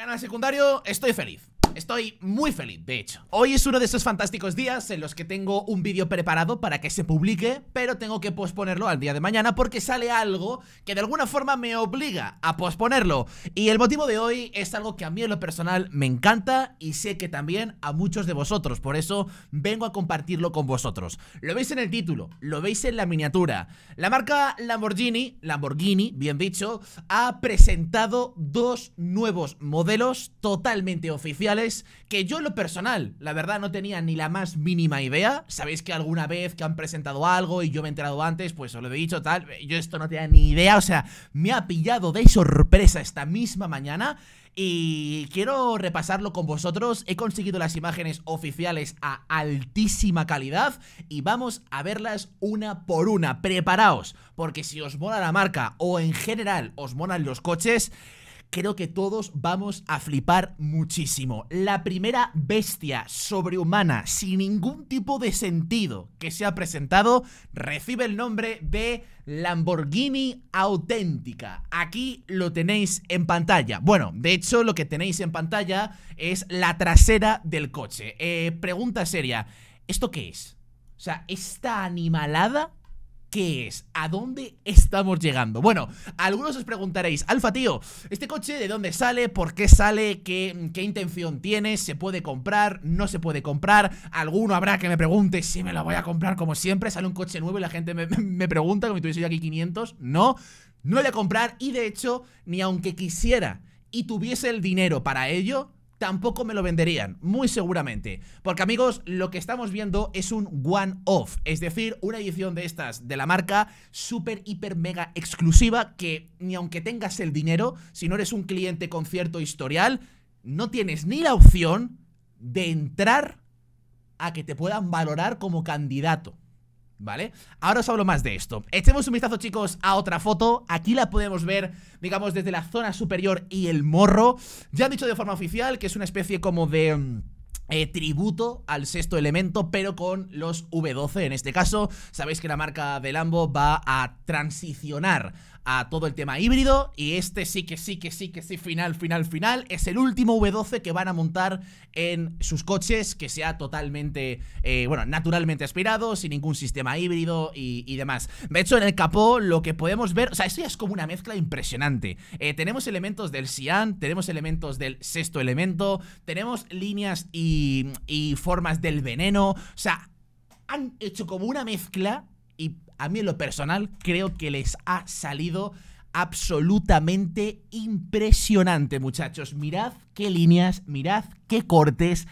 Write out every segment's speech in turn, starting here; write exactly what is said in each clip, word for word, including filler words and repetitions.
Canal secundario, estoy feliz. Estoy muy feliz, de hecho. Hoy es uno de esos fantásticos días en los que tengo un vídeo preparado para que se publique, pero tengo que posponerlo al día de mañana porque sale algo que de alguna forma me obliga a posponerlo. Y el motivo de hoy es algo que a mí en lo personal me encanta y sé que también a muchos de vosotros. Por eso vengo a compartirlo con vosotros. Lo veis en el título, lo veis en la miniatura. La marca Lamborghini, Lamborghini, bien dicho, ha presentado dos nuevos modelos totalmente oficiales que yo en lo personal, la verdad, no tenía ni la más mínima idea. Sabéis que alguna vez que han presentado algo y yo me he enterado antes, pues os lo he dicho, tal. Yo esto no tenía ni idea, o sea, me ha pillado de sorpresa esta misma mañana. Y quiero repasarlo con vosotros. He conseguido las imágenes oficiales a altísima calidad y vamos a verlas una por una. Preparaos, porque si os mola la marca o en general os molan los coches, creo que todos vamos a flipar muchísimo. La primera bestia sobrehumana, sin ningún tipo de sentido, que se ha presentado, recibe el nombre de Lamborghini Auténtica. Aquí lo tenéis en pantalla. Bueno, de hecho, lo que tenéis en pantalla es la trasera del coche. Eh, pregunta seria, ¿esto qué es? O sea, ¿esta animalada qué es? ¿A dónde estamos llegando? Bueno, algunos os preguntaréis, Alfa tío, ¿este coche de dónde sale? ¿Por qué sale? ¿Qué, qué intención tiene? ¿Se puede comprar? ¿No se puede comprar? Alguno habrá que me pregunte si me lo voy a comprar como siempre. Sale un coche nuevo y la gente me, me pregunta como si tuviese yo aquí quinientos. No, no lo voy a comprar y de hecho, ni aunque quisiera y tuviese el dinero para ello, tampoco me lo venderían, muy seguramente. Porque amigos, lo que estamos viendo es un one-off, es decir, una edición de estas de la marca súper, hiper, mega exclusiva que ni aunque tengas el dinero, si no eres un cliente con cierto historial, no tienes ni la opción de entrar a que te puedan valorar como candidato, ¿vale? Ahora os hablo más de esto. Echemos un vistazo, chicos, a otra foto. Aquí la podemos ver, digamos, desde la zona superior y el morro. Ya han dicho de forma oficial que es una especie como de eh, tributo al Sexto Elemento, pero con los V doce. En este caso, sabéis que la marca de Lambo va a transicionar a todo el tema híbrido y este sí que sí que sí que sí, final, final, final es el último V doce que van a montar en sus coches, que sea totalmente, eh, bueno, naturalmente aspirado, sin ningún sistema híbrido y, y demás. De hecho, en el capó lo que podemos ver, o sea, esto ya es como una mezcla impresionante. eh, Tenemos elementos del Sián, tenemos elementos del Sexto Elemento, tenemos líneas y, y formas del Veneno. O sea, han hecho como una mezcla y a mí en lo personal creo que les ha salido absolutamente impresionante, muchachos. Mirad qué líneas, mirad qué cortes,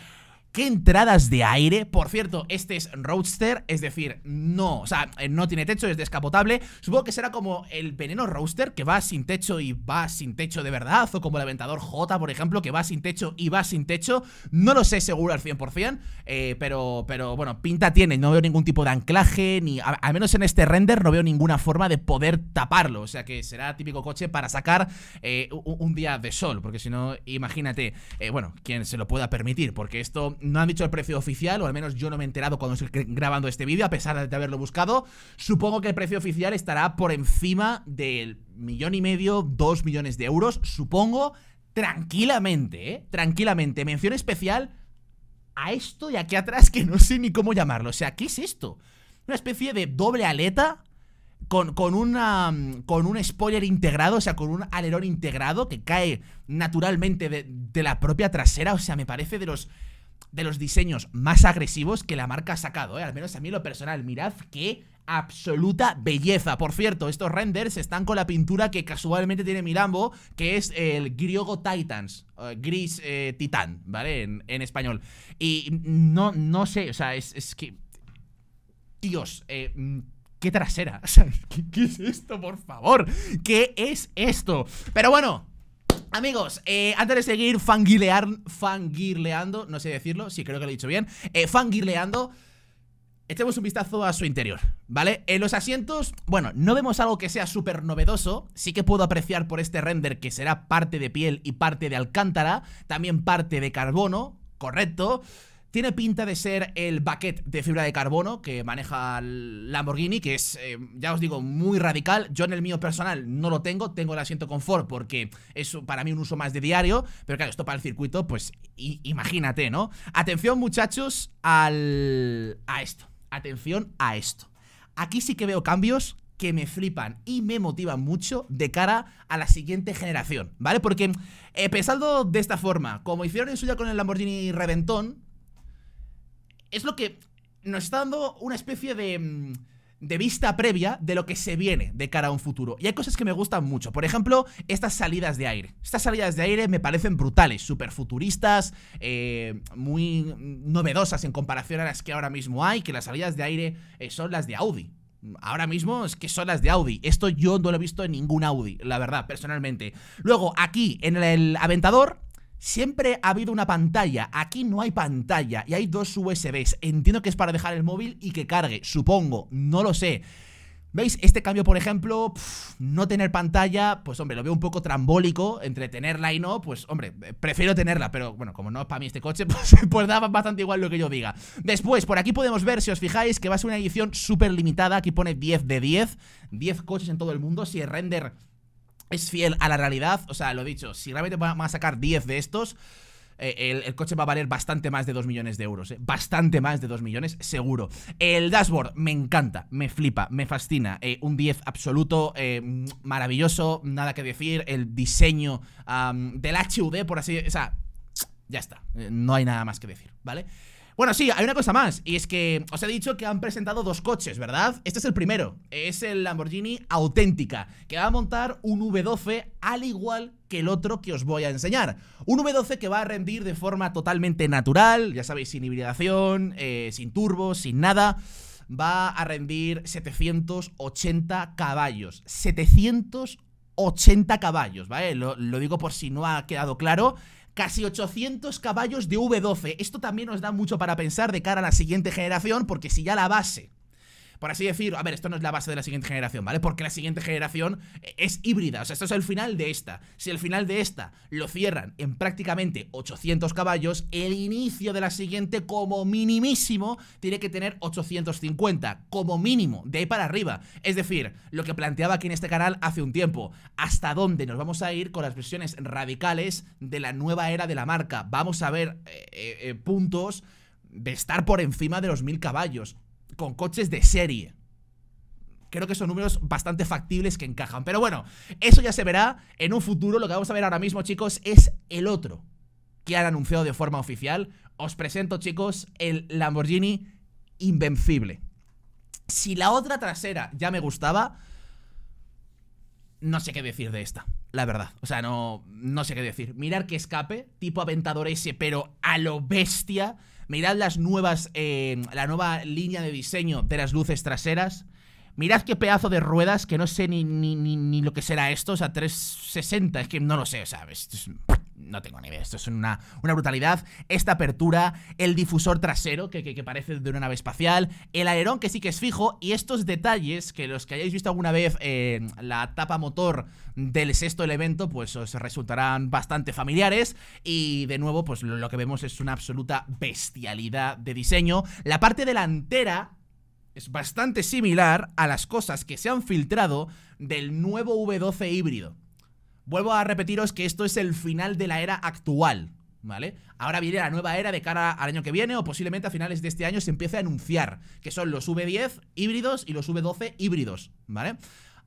qué entradas de aire. Por cierto, este es Roadster, es decir, no, o sea, no tiene techo, es descapotable. Supongo que será como el Veneno Roadster, que va sin techo y va sin techo de verdad, o como el Aventador J, por ejemplo, que va sin techo y va sin techo. No lo sé seguro al cien por cien, eh, pero, pero bueno, pinta tiene. No veo ningún tipo de anclaje, ni a, al menos en este render no veo ninguna forma de poder taparlo, o sea que será típico coche para sacar eh, un, un día de sol, porque si no, imagínate, eh, bueno, quien se lo pueda permitir, porque esto no han dicho el precio oficial, o al menos yo no me he enterado cuando estoy grabando este vídeo, a pesar de haberlo buscado. Supongo que el precio oficial estará por encima del millón y medio, dos millones de euros, supongo, tranquilamente, ¿eh? Tranquilamente. Mención especial a esto de aquí atrás, que no sé ni cómo llamarlo. O sea, ¿qué es esto? Una especie de doble aleta Con, con, una, con un spoiler integrado, o sea, con un alerón integrado que cae naturalmente de, de la propia trasera. O sea, me parece de los... de los diseños más agresivos que la marca ha sacado, ¿eh? Al menos a mí en lo personal. Mirad qué absoluta belleza. Por cierto, estos renders están con la pintura que casualmente tiene mi Lambo, que es el Griogo Titans, gris eh, titán, ¿vale? En, en español. Y no, no sé, o sea, es, es que... Dios, eh... qué trasera, o sea, ¿qué, ¿qué es esto, por favor? ¿Qué es esto? Pero bueno... Amigos, eh, antes de seguir fangirlear, fangirleando, no sé decirlo, sí, creo que lo he dicho bien, eh, fangirleando, echemos un vistazo a su interior, ¿vale? En los asientos, bueno, no vemos algo que sea súper novedoso. Sí que puedo apreciar por este render que será parte de piel y parte de alcántara, también parte de carbono, correcto. Tiene pinta de ser el baquet de fibra de carbono que maneja Lamborghini, que es, eh, ya os digo, muy radical. Yo en el mío personal no lo tengo, tengo el asiento confort porque es para mí un uso más de diario. Pero claro, esto para el circuito, pues imagínate, ¿no? Atención, muchachos, al... a esto. Atención a esto. Aquí sí que veo cambios que me flipan y me motivan mucho de cara a la siguiente generación, ¿vale? Porque eh, pensando de esta forma, como hicieron en suya con el Lamborghini Reventón, es lo que nos está dando una especie de, de vista previa de lo que se viene de cara a un futuro. Y hay cosas que me gustan mucho. Por ejemplo, estas salidas de aire. Estas salidas de aire me parecen brutales, súper futuristas, eh, muy novedosas en comparación a las que ahora mismo hay, que las salidas de aire eh, son las de Audi. Ahora mismo es que son las de Audi. Esto yo no lo he visto en ningún Audi, la verdad, personalmente. Luego, aquí, en el Aventador, siempre ha habido una pantalla. Aquí no hay pantalla y hay dos U S Bs. Entiendo que es para dejar el móvil y que cargue, supongo, no lo sé. ¿Veis? Este cambio, por ejemplo, pff, no tener pantalla, pues hombre, lo veo un poco trambólico. Entre tenerla y no, pues hombre, prefiero tenerla. Pero bueno, como no es para mí este coche, pues, pues da bastante igual lo que yo diga. Después, por aquí podemos ver, si os fijáis, que va a ser una edición súper limitada. Aquí pone diez de diez, diez coches en todo el mundo. Si el render es fiel a la realidad, o sea, lo dicho, si realmente van a sacar diez de estos, eh, el, el coche va a valer bastante más de dos millones de euros, eh, bastante más de dos millones, seguro. El dashboard me encanta, me flipa, me fascina, eh, un diez absoluto, eh, maravilloso, nada que decir. El diseño um, del H U D, por así, o sea, ya está, eh, no hay nada más que decir, ¿vale? Bueno, sí, hay una cosa más, y es que os he dicho que han presentado dos coches, ¿verdad? Este es el primero, es el Lamborghini Auténtica, que va a montar un V doce al igual que el otro que os voy a enseñar. Un V doce que va a rendir de forma totalmente natural, ya sabéis, sin hibridación, eh, sin turbos, sin nada. Va a rendir setecientos ochenta caballos, setecientos ochenta caballos, ¿vale? Lo, lo digo por si no ha quedado claro. Casi ochocientos caballos de V doce. Esto también nos da mucho para pensar de cara a la siguiente generación, porque si ya la base, por así decirlo, a ver, esto no es la base de la siguiente generación, ¿vale? Porque la siguiente generación es híbrida, o sea, esto es el final de esta. Si el final de esta lo cierran en prácticamente ochocientos caballos, el inicio de la siguiente, como minimísimo, tiene que tener ochocientos cincuenta, como mínimo, de ahí para arriba. Es decir, lo que planteaba aquí en este canal hace un tiempo, hasta dónde nos vamos a ir con las versiones radicales de la nueva era de la marca. Vamos a ver eh, eh, puntos de estar por encima de los mil caballos con coches de serie. Creo que son números bastante factibles que encajan. Pero bueno, eso ya se verá en un futuro. Lo que vamos a ver ahora mismo, chicos, es el otro que han anunciado de forma oficial. Os presento, chicos, el Lamborghini Invencible. Si la otra trasera ya me gustaba, no sé qué decir de esta, la verdad. O sea, no, no sé qué decir. Mirad que escape, tipo Aventador S, pero a lo bestia. Mirad las nuevas, eh, la nueva línea de diseño de las luces traseras. Mirad qué pedazo de ruedas, que no sé ni, ni, ni, ni lo que será esto. O sea, trescientos sesenta, es que no lo sé, ¿sabes? Es, no tengo ni idea, esto es una, una brutalidad. Esta apertura, el difusor trasero, que, que, que parece de una nave espacial. El alerón, que sí que es fijo. Y estos detalles, que los que hayáis visto alguna vez eh, la tapa motor del sexto elemento, pues os resultarán bastante familiares. Y de nuevo, pues lo, lo que vemos es una absoluta bestialidad de diseño. La parte delantera es bastante similar a las cosas que se han filtrado del nuevo V doce híbrido. Vuelvo a repetiros que esto es el final de la era actual, ¿vale? Ahora viene la nueva era de cara al año que viene, o posiblemente a finales de este año se empiece a anunciar, que son los V diez híbridos y los V doce híbridos, ¿vale?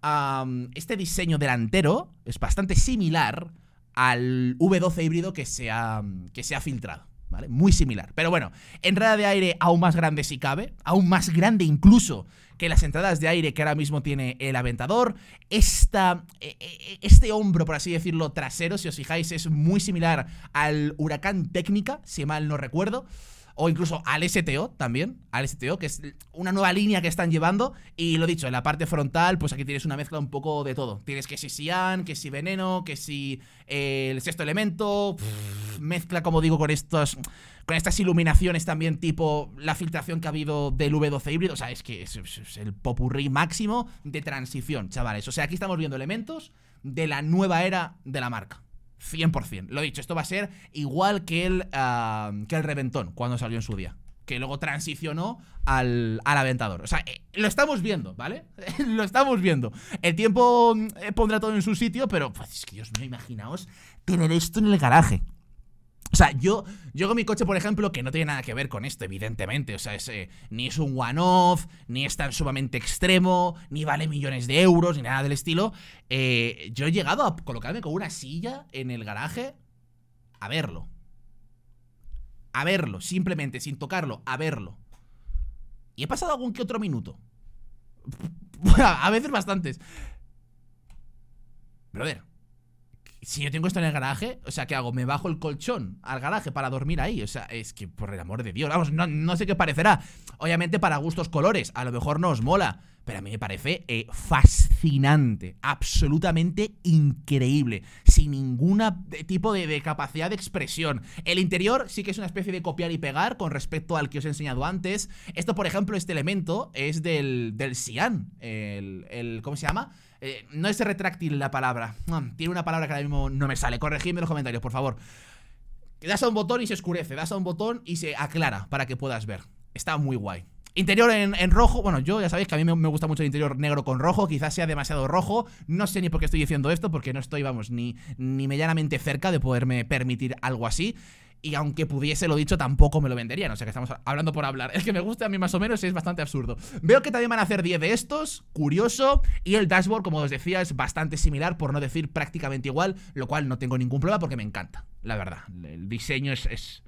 Um, este diseño delantero es bastante similar al V doce híbrido que se ha, que se ha filtrado, ¿vale? Muy similar. Pero bueno, entrada de aire aún más grande si cabe, aún más grande incluso que las entradas de aire que ahora mismo tiene el Aventador. Esta, este hombro, por así decirlo, trasero, si os fijáis, es muy similar al Huracán Técnica, si mal no recuerdo, o incluso al S T O también, al S T O, que es una nueva línea que están llevando. Y lo dicho, en la parte frontal, pues aquí tienes una mezcla un poco de todo. Tienes que si Sián, que si Veneno, que si eh, el sexto elemento, pff, mezcla, como digo, con estos, con estas iluminaciones también, tipo la filtración que ha habido del V doce híbrido. O sea, es que es, es el popurrí máximo de transición, chavales. O sea, aquí estamos viendo elementos de la nueva era de la marca. cien por cien. Lo dicho, esto va a ser igual que el, uh, que el Reventón cuando salió en su día, que luego transicionó al, al Aventador. O sea, eh, lo estamos viendo, ¿vale? Lo estamos viendo. El tiempo eh, pondrá todo en su sitio, pero pues, es que Dios mío, imaginaos tener esto en el garaje. O sea, yo, yo con mi coche, por ejemplo, que no tiene nada que ver con esto, evidentemente. O sea, es, eh, ni es un one-off, ni es tan sumamente extremo, ni vale millones de euros, ni nada del estilo. eh, Yo he llegado a colocarme con una silla en el garaje a verlo. A verlo, simplemente, sin tocarlo, a verlo. Y he pasado algún que otro minuto. A veces bastantes. Brother, si yo tengo esto en el garaje, o sea, ¿qué hago? ¿Me bajo el colchón al garaje para dormir ahí? O sea, es que, por el amor de Dios, vamos, no, no sé qué parecerá. Obviamente para gustos colores, a lo mejor no os mola, pero a mí me parece eh, fascinante, absolutamente increíble, sin ningún tipo de, de capacidad de expresión. El interior sí que es una especie de copiar y pegar con respecto al que os he enseñado antes. Esto, por ejemplo, este elemento es del, del Sián, el, el, ¿cómo se llama? Eh, no es retráctil la palabra, tiene una palabra que ahora mismo no me sale, corregidme en los comentarios, por favor. Das a un botón y se oscurece, das a un botón y se aclara para que puedas ver. Está muy guay. Interior en, en rojo, bueno, yo ya sabéis que a mí me, me gusta mucho el interior negro con rojo. Quizás sea demasiado rojo, no sé ni por qué estoy diciendo esto, porque no estoy, vamos, ni, ni medianamente cerca de poderme permitir algo así. Y aunque pudiese, lo dicho, tampoco me lo venderían. O sea que estamos hablando por hablar. El que me gusta a mí más o menos es bastante absurdo. Veo que también van a hacer diez de estos, curioso. Y el dashboard, como os decía, es bastante similar, por no decir prácticamente igual, lo cual no tengo ningún problema porque me encanta, la verdad. El diseño es... es...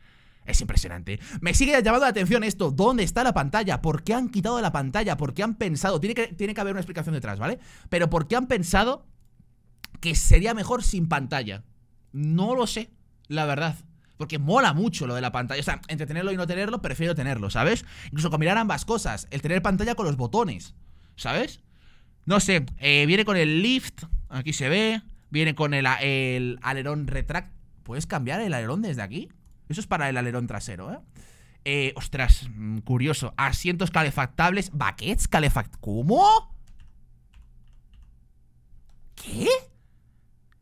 es impresionante. Me sigue llamando la atención esto. ¿Dónde está la pantalla? ¿Por qué han quitado la pantalla? ¿Por qué han pensado? Tiene que, tiene que haber una explicación detrás, ¿vale? Pero ¿por qué han pensado que sería mejor sin pantalla? No lo sé, la verdad. Porque mola mucho lo de la pantalla. O sea, entre tenerlo y no tenerlo, prefiero tenerlo, ¿sabes? Incluso combinar ambas cosas. El tener pantalla con los botones, ¿sabes? No sé, eh, viene con el lift. Aquí se ve. Viene con el, el alerón retract. ¿Puedes cambiar el alerón desde aquí? Eso es para el alerón trasero, ¿eh? eh ostras, curioso. Asientos calefactables, baquets calefact... ¿Cómo? ¿Qué?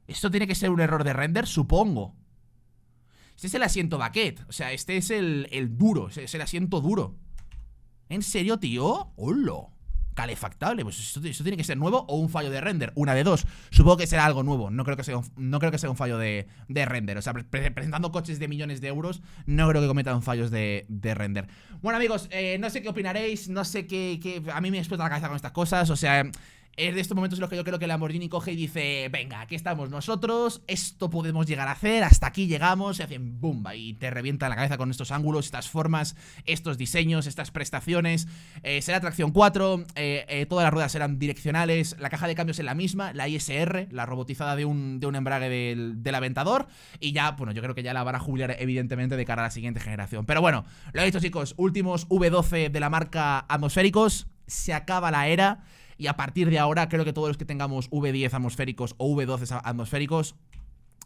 Esto tiene que ser un error de render, supongo. Este es el asiento baquet. O sea, este es el, el duro. Es el asiento duro. ¿En serio, tío? ¡Hola! Calefactable, pues esto, esto tiene que ser nuevo o un fallo de render, una de dos. Supongo que será algo nuevo, no creo que sea un, no creo que sea un fallo de, de render. O sea, pre presentando coches de millones de euros, no creo que cometan fallos de, de render. Bueno, amigos, eh, no sé qué opinaréis, no sé qué, qué... A mí me explota la cabeza con estas cosas, o sea... Es de estos momentos en los que yo creo que Lamborghini coge y dice: venga, aquí estamos nosotros, esto podemos llegar a hacer, hasta aquí llegamos. Y hacen bomba y te revienta la cabeza con estos ángulos, estas formas, estos diseños, estas prestaciones. eh, Será tracción cuatro, eh, eh, todas las ruedas serán direccionales. La caja de cambios es la misma, la I S R, la robotizada de un, de un embrague del, del Aventador. Y ya, bueno, yo creo que ya la van a jubilar, evidentemente, de cara a la siguiente generación. Pero bueno, lo he dicho, chicos, últimos V doce de la marca atmosféricos. Se acaba la era. Y a partir de ahora, creo que todos los que tengamos V diez atmosféricos o V doce atmosféricos,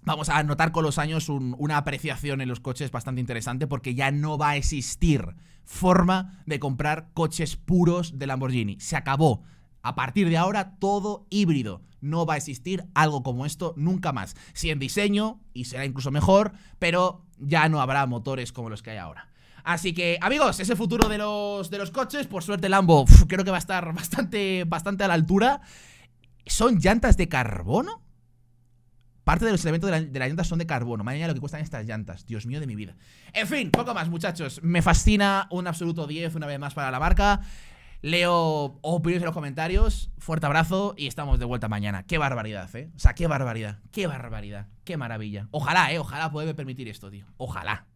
vamos a notar con los años un, una apreciación en los coches bastante interesante, porque ya no va a existir forma de comprar coches puros de Lamborghini. Se acabó. A partir de ahora, todo híbrido. No va a existir algo como esto nunca más. Sí en diseño, y será incluso mejor, pero ya no habrá motores como los que hay ahora. Así que, amigos, ese futuro de los, de los coches, por suerte Lambo, uf, creo que va a estar bastante, bastante a la altura. ¿Son llantas de carbono? Parte de los elementos de, la, de las llantas son de carbono. Madre mía, lo que cuestan estas llantas. Dios mío de mi vida. En fin, poco más, muchachos. Me fascina, un absoluto diez una vez más para la marca. Leo opiniones en los comentarios. Fuerte abrazo y estamos de vuelta mañana. Qué barbaridad, ¿eh? O sea, qué barbaridad, qué barbaridad, qué maravilla. Ojalá, ¿eh? Ojalá poderme permitir esto, tío. Ojalá.